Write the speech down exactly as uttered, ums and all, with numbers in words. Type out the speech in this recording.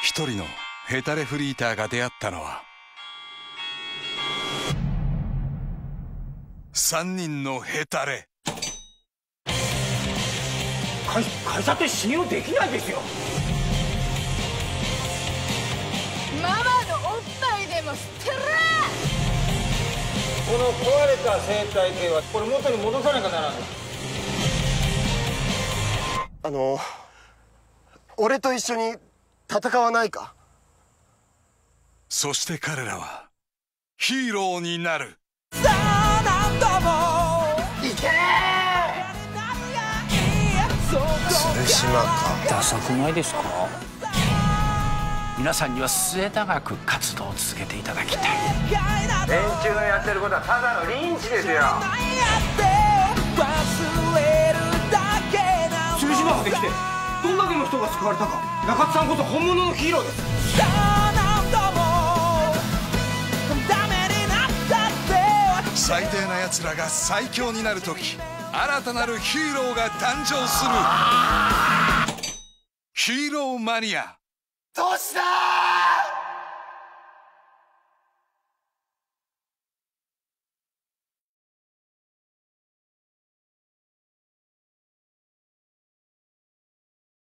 一人のヘタレフリーターが出会ったのは三人のヘタレ。会社って信用できないですよ。ママのおっぱいでも捨てら。この壊れた生態系はこれ元に戻さなきゃならない。あの俺と一緒に戦わないか。そして彼らはヒーローになる。鶴島か。ダサくないですか。皆さんには末永く活動を続けていただきたい。連中のやってることはただのリンチですよ。鶴島まで来てどんだけの人が救われたか。中津さんこそ本物のヒーローです。最低なやつらが最強になるとき、新たなるヒーローが誕生する。ヒーローマニア。どうしたー。